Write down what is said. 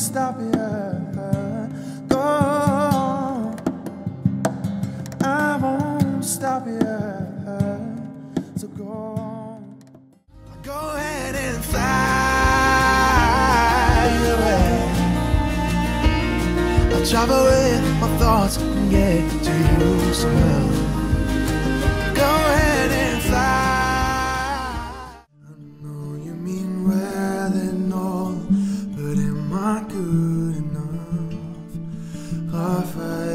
stop you. Go, I won't stop you. So go ahead and fly away. I'll drive away my thoughts and get to you as well. Good enough.